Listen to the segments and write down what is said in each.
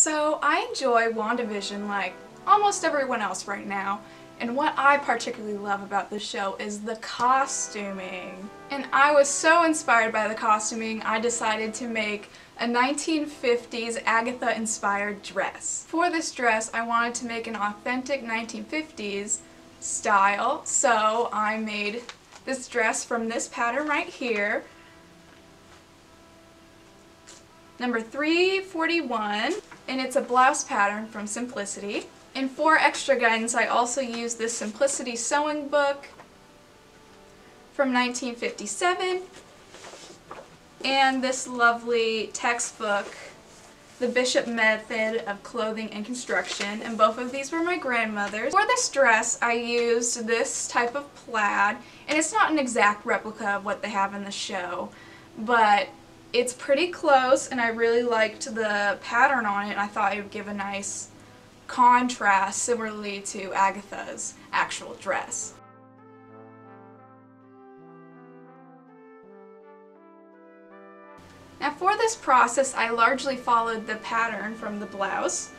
So I enjoy WandaVision like almost everyone else right now, and what I particularly love about this show is the costuming. And I was so inspired by the costuming, I decided to make a 1950s Agatha-inspired dress. For this dress, I wanted to make an authentic 1950s style, so I made this dress from this pattern right here, number 341, and it's a blouse pattern from Simplicity. And for extra guidance, I also used this Simplicity sewing book from 1957 and this lovely textbook, The Bishop Method of Clothing and Construction, and both of these were my grandmother's. For this dress, I used this type of plaid, and it's not an exact replica of what they have in the show, but it's pretty close, and I really liked the pattern on it, and I thought it would give a nice contrast similarly to Agatha's actual dress. Now for this process, I largely followed the pattern from the blouse,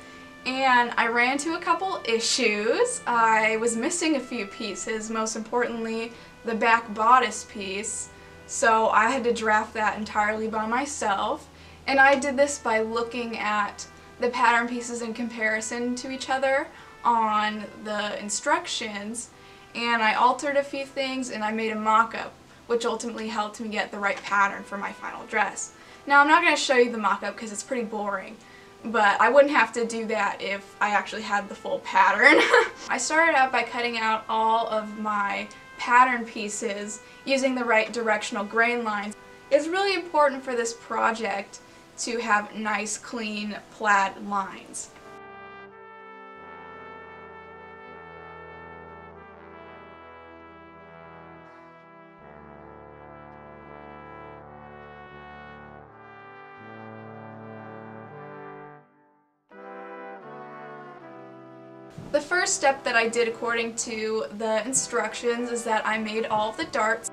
and I ran into a couple issues. I was missing a few pieces, most importantly the back bodice piece, so I had to draft that entirely by myself, and I did this by looking at the pattern pieces in comparison to each other on the instructions, and I altered a few things and I made a mock-up, which ultimately helped me get the right pattern for my final dress. Now I'm not going to show you the mock-up because it's pretty boring, but I wouldn't have to do that if I actually had the full pattern. I started out by cutting out all of my pattern pieces using the right directional grain lines. It's really important for this project to have nice, clean plaid lines. The first step that I did according to the instructions is that I made all of the darts.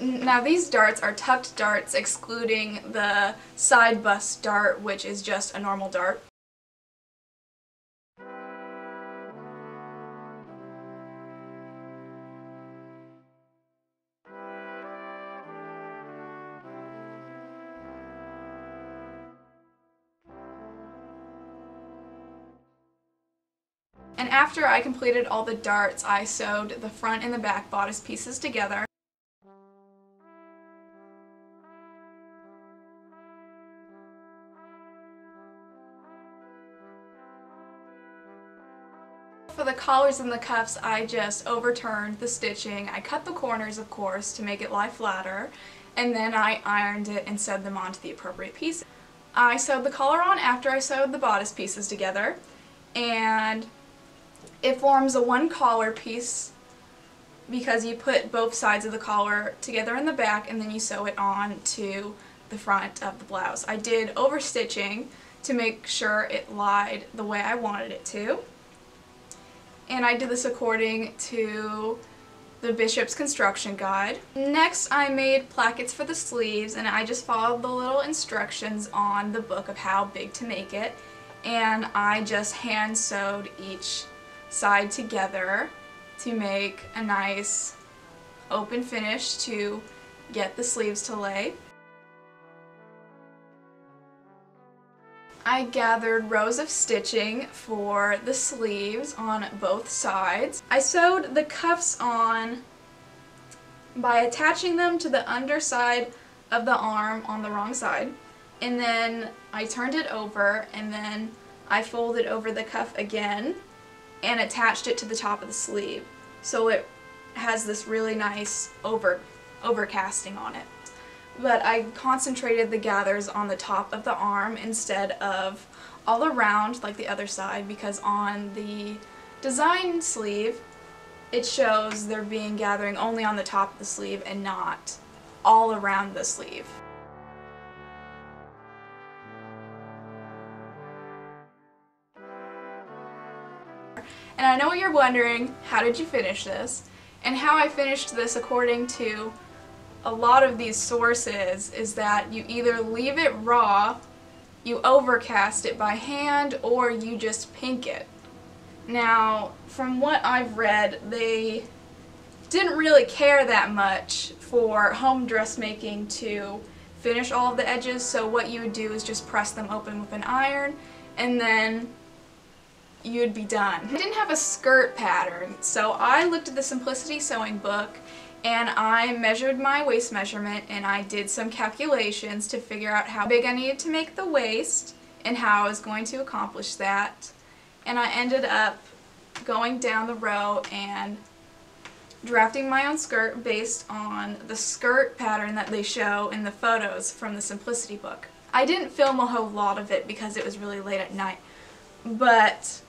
Now these darts are tucked darts, excluding the side bust dart, which is just a normal dart. And after I completed all the darts, I sewed the front and the back bodice pieces together. For the collars and the cuffs, I just overturned the stitching. I cut the corners, of course, to make it lie flatter, and then I ironed it and sewed them onto the appropriate piece. I sewed the collar on after I sewed the bodice pieces together, and it forms a one collar piece because you put both sides of the collar together in the back and then you sew it on to the front of the blouse. I did overstitching to make sure it lied the way I wanted it to. And I did this according to the Bishop's Construction Guide. Next, I made plackets for the sleeves, and I just followed the little instructions on the book of how big to make it, and I just hand sewed each side together to make a nice open finish to get the sleeves to lay. I gathered rows of stitching for the sleeves on both sides. I sewed the cuffs on by attaching them to the underside of the arm on the wrong side, and then I turned it over, and then I folded over the cuff again and attached it to the top of the sleeve, so it has this really nice overcasting on it. But I concentrated the gathers on the top of the arm instead of all around like the other side, because on the design sleeve it shows there being gathering only on the top of the sleeve and not all around the sleeve. And I know what you're wondering, how did you finish this? And how I finished this, according to a lot of these sources, is that you either leave it raw, you overcast it by hand, or you just pink it. Now, from what I've read, they didn't really care that much for home dressmaking to finish all of the edges, so what you would do is just press them open with an iron, and then you'd be done. I didn't have a skirt pattern, so I looked at the Simplicity sewing book and I measured my waist measurement and I did some calculations to figure out how big I needed to make the waist and how I was going to accomplish that. And I ended up going down the row and drafting my own skirt based on the skirt pattern that they show in the photos from the Simplicity book. I didn't film a whole lot of it because it was really late at night, but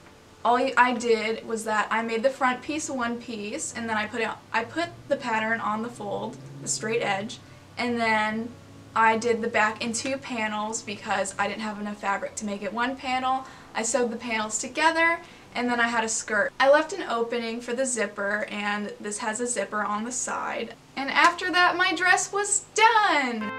all I did was that I made the front piece one piece, and then I put the pattern on the fold, the straight edge, and then I did the back in two panels because I didn't have enough fabric to make it one panel. I sewed the panels together, and then I had a skirt. I left an opening for the zipper, and this has a zipper on the side. And after that, my dress was done!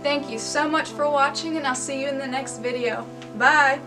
Thank you so much for watching, and I'll see you in the next video. Bye!